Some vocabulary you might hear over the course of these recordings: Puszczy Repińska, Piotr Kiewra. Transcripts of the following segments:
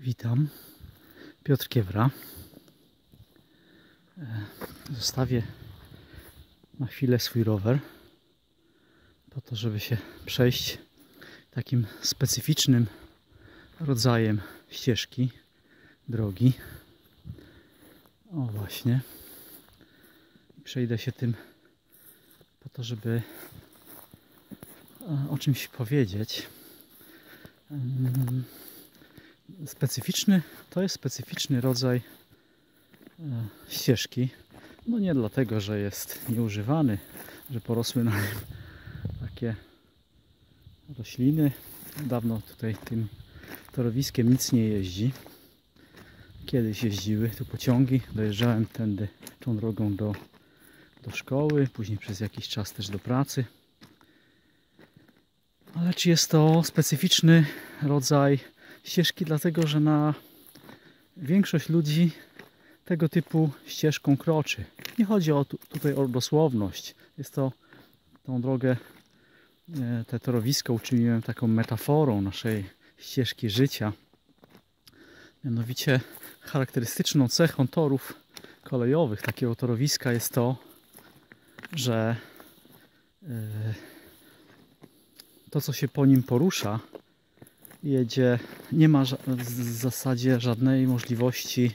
Witam, Piotr Kiewra. Zostawię na chwilę swój rower po to, żeby się przejść takim specyficznym rodzajem ścieżki, drogi. O właśnie. Przejdę się tym po to, żeby o czymś powiedzieć. To jest specyficzny rodzaj ścieżki. No nie dlatego, że jest nieużywany, że porosły na nim takie rośliny. Dawno tutaj tym torowiskiem nic nie jeździ. Kiedyś jeździły tu pociągi. Dojeżdżałem tędy tą drogą do szkoły, później przez jakiś czas też do pracy. Ale czy jest to specyficzny rodzaj ścieżki, dlatego że na większość ludzi tego typu ścieżką kroczy. Nie chodzi tutaj o dosłowność. Jest to tą drogę, te torowisko uczyniłem taką metaforą naszej ścieżki życia. Mianowicie charakterystyczną cechą torów kolejowych, takiego torowiska, jest to, że to, co się po nim porusza, jedzie, nie ma w zasadzie żadnej możliwości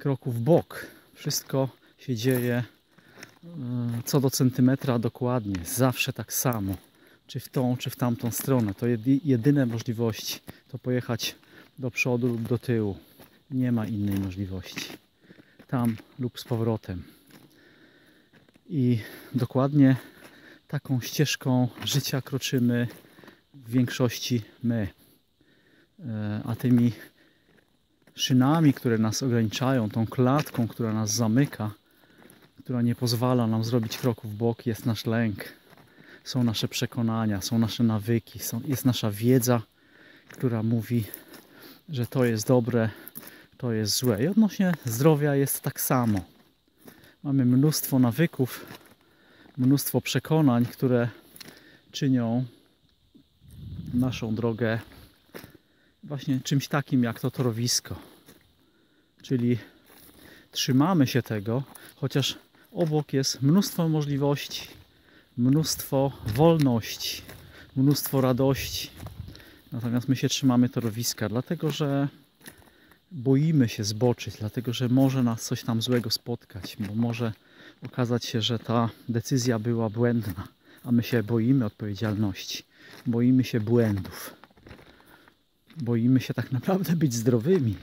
kroku w bok. Wszystko się dzieje co do centymetra dokładnie, zawsze tak samo, czy w tą, czy w tamtą stronę. To jedyne możliwości to pojechać do przodu lub do tyłu. Nie ma innej możliwości. Tam lub z powrotem. I dokładnie taką ścieżką życia kroczymy w większości my. A tymi szynami, które nas ograniczają, tą klatką, która nas zamyka, która nie pozwala nam zrobić kroku w bok, jest nasz lęk. Są nasze przekonania, są nasze nawyki, jest nasza wiedza, która mówi, że to jest dobre, to jest złe. I odnośnie zdrowia jest tak samo. Mamy mnóstwo nawyków, mnóstwo przekonań, które czynią naszą drogę właśnie czymś takim jak to torowisko. Czyli trzymamy się tego, chociaż obok jest mnóstwo możliwości, mnóstwo wolności, mnóstwo radości. Natomiast my się trzymamy torowiska, dlatego że boimy się zboczyć, dlatego że może nas coś tam złego spotkać, bo może okazać się, że ta decyzja była błędna, a my się boimy odpowiedzialności. Boimy się błędów. Boimy się tak naprawdę być zdrowymi,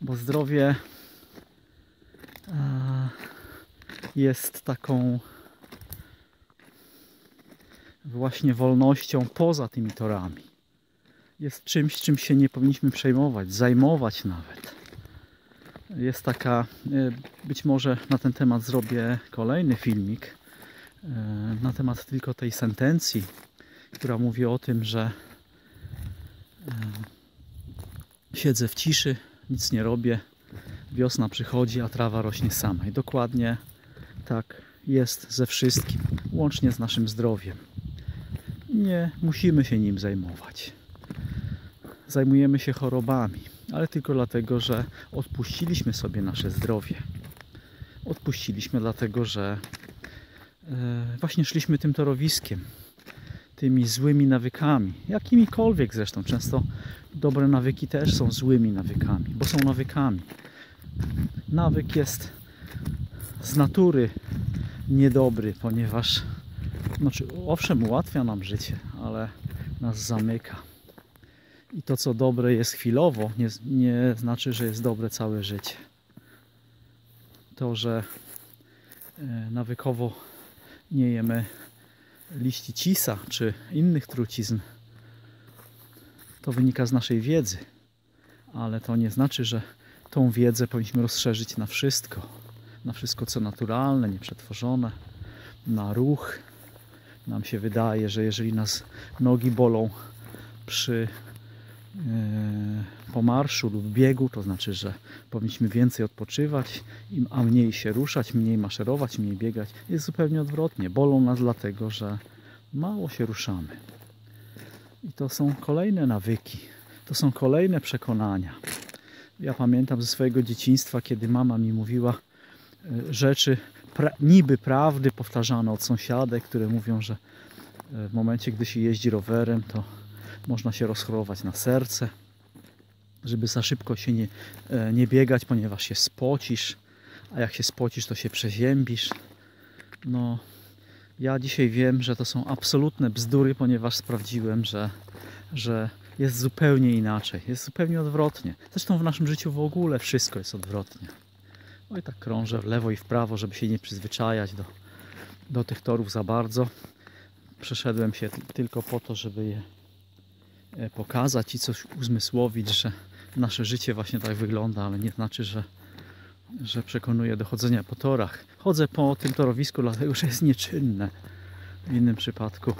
bo zdrowie jest taką właśnie wolnością poza tymi torami. Jest czymś, czym się nie powinniśmy przejmować, zajmować nawet. Jest taka, być może na ten temat zrobię kolejny filmik, na temat tylko tej sentencji, która mówi o tym, że siedzę w ciszy, nic nie robię, wiosna przychodzi, a trawa rośnie sama. I dokładnie tak jest ze wszystkim, łącznie z naszym zdrowiem. Nie musimy się nim zajmować. Zajmujemy się chorobami, ale tylko dlatego, że odpuściliśmy sobie nasze zdrowie. Odpuściliśmy dlatego, że właśnie szliśmy tym torowiskiem, tymi złymi nawykami, jakimikolwiek zresztą. Często dobre nawyki też są złymi nawykami, bo są nawykami. Nawyk jest z natury niedobry, ponieważ owszem, ułatwia nam życie, ale nas zamyka. I to, co dobre jest chwilowo, nie znaczy, że jest dobre całe życie. To, że nawykowo nie jemy liści cisa czy innych trucizn, to wynika z naszej wiedzy, ale to nie znaczy, że tą wiedzę powinniśmy rozszerzyć na wszystko co naturalne, nieprzetworzone, na ruch. Nam się wydaje, że jeżeli nas nogi bolą przy pomarszu lub biegu, to znaczy, że powinniśmy więcej odpoczywać, a mniej się ruszać, mniej maszerować, mniej biegać. Jest zupełnie odwrotnie. Bolą nas dlatego, że mało się ruszamy. I to są kolejne nawyki. to są kolejne przekonania. Ja pamiętam ze swojego dzieciństwa, kiedy mama mi mówiła rzeczy, niby prawdy powtarzane od sąsiadek, które mówią, że w momencie, gdy się jeździ rowerem, to można się rozchorować na serce, żeby za szybko się nie biegać, ponieważ się spocisz, a jak się spocisz, to się przeziębisz. No, ja dzisiaj wiem, że to są absolutne bzdury, ponieważ sprawdziłem, że jest zupełnie inaczej, jest zupełnie odwrotnie. Zresztą w naszym życiu w ogóle wszystko jest odwrotnie. No i tak krążę w lewo i w prawo, żeby się nie przyzwyczajać do tych torów za bardzo. Przeszedłem się tylko po to, żeby je pokazać i coś uzmysłowić, że nasze życie właśnie tak wygląda, ale nie znaczy, że przekonuje do chodzenia po torach. Chodzę po tym torowisku dlatego, że jest nieczynne. W innym przypadku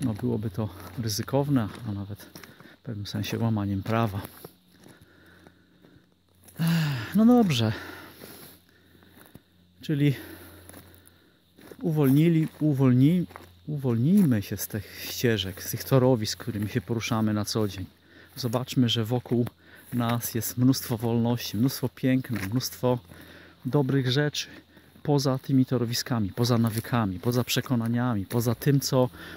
no, byłoby to ryzykowne, a nawet w pewnym sensie łamaniem prawa. No dobrze. Czyli uwolnijmy się z tych ścieżek, z tych torowisk, którymi się poruszamy na co dzień. Zobaczmy, że wokół nas jest mnóstwo wolności, mnóstwo piękna, mnóstwo dobrych rzeczy poza tymi torowiskami, poza nawykami, poza przekonaniami, poza tym,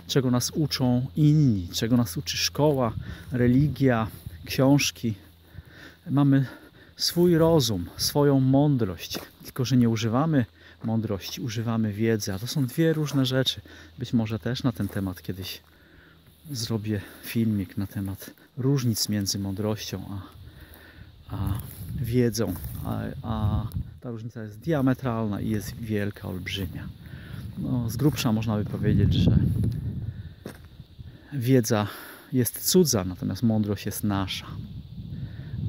czego nas uczą inni, czego nas uczy szkoła, religia, książki. Mamy swój rozum, swoją mądrość, tylko że nie używamy mądrości, używamy wiedzy, a to są dwie różne rzeczy. Być może też na ten temat kiedyś zrobię filmik na temat różnic między mądrością a wiedzą, a ta różnica jest diametralna i jest wielka, olbrzymia. No, z grubsza można by powiedzieć, że wiedza jest cudza, natomiast mądrość jest nasza,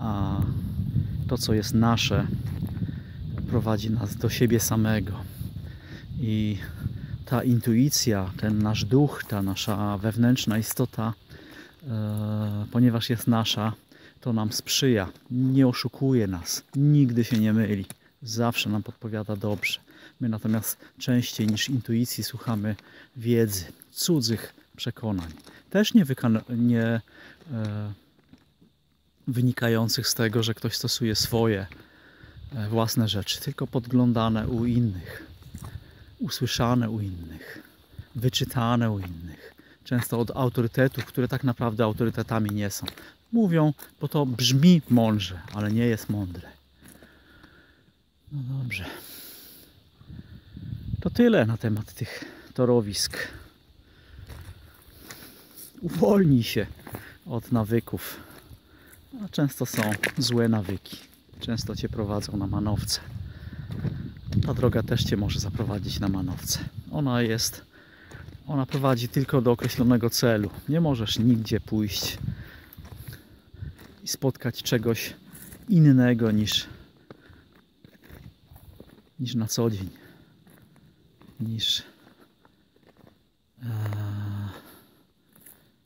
a to, co jest nasze, prowadzi nas do siebie samego. I ta intuicja, ten nasz duch, ta nasza wewnętrzna istota, ponieważ jest nasza, to nam sprzyja, nie oszukuje nas, nigdy się nie myli, zawsze nam podpowiada dobrze. My natomiast częściej niż intuicji słuchamy wiedzy, cudzych przekonań, też wynikających z tego, że ktoś stosuje swoje własne rzeczy, tylko podglądane u innych, usłyszane u innych, wyczytane u innych, często od autorytetów, które tak naprawdę autorytetami nie są. Mówią, bo to brzmi mądrze, ale nie jest mądre. No dobrze. To tyle na temat tych torowisk. Uwolnij się od nawyków. A często są złe nawyki. Często cię prowadzą na manowce. Ta droga też cię może zaprowadzić na manowce. Ona prowadzi tylko do określonego celu. Nie możesz nigdzie pójść i spotkać czegoś innego niż na co dzień. Niż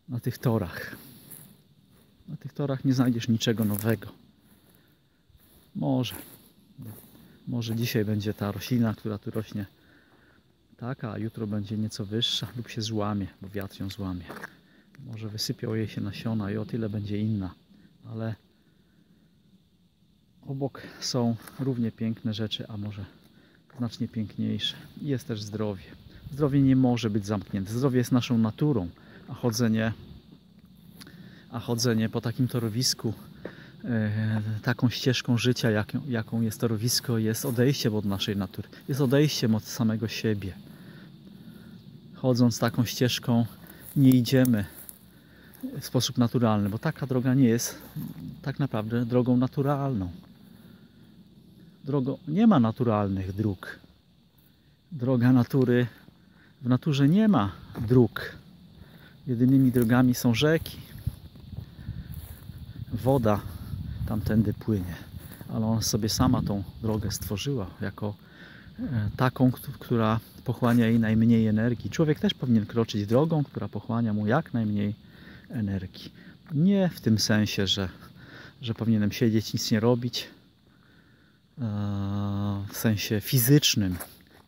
na tych torach. Na tych torach nie znajdziesz niczego nowego. Może dzisiaj będzie ta roślina, która tu rośnie, taka, a jutro będzie nieco wyższa lub się złamie, bo wiatr ją złamie. Może wysypią jej się nasiona i o tyle będzie inna. Ale obok są równie piękne rzeczy, a może znacznie piękniejsze. Jest też zdrowie. Zdrowie nie może być zamknięte. Zdrowie jest naszą naturą, a chodzenie po takim torowisku, taką ścieżką życia, jaką jest torowisko, jest odejściem od naszej natury. Jest odejściem od samego siebie. Chodząc taką ścieżką nie idziemy w sposób naturalny, bo taka droga nie jest tak naprawdę drogą naturalną. Nie ma naturalnych dróg. Droga natury, w naturze nie ma dróg. Jedynymi drogami są rzeki. Woda tamtędy płynie, ale ona sobie sama tą drogę stworzyła jako taką, która pochłania jej najmniej energii. Człowiek też powinien kroczyć drogą, która pochłania mu jak najmniej energii. Nie w tym sensie, że powinienem siedzieć, nic nie robić, w sensie fizycznym,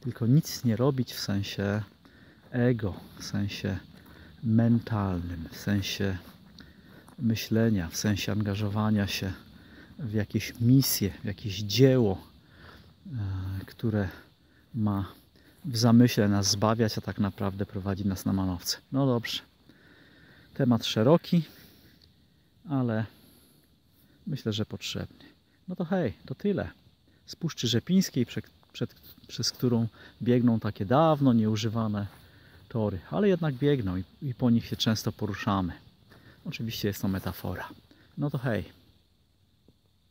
tylko nic nie robić w sensie ego, w sensie mentalnym, w sensie myślenia, w sensie angażowania się w jakieś misje, w jakieś dzieło, które ma w zamyśle nas zbawiać, a tak naprawdę prowadzi nas na manowce. No dobrze, temat szeroki, ale myślę, że potrzebny. No to hej, to tyle. Z Puszczy Rzepińskiej, przez którą biegną takie dawno nieużywane tory, ale jednak biegną i po nich się często poruszamy. Oczywiście jest to metafora. No to hej.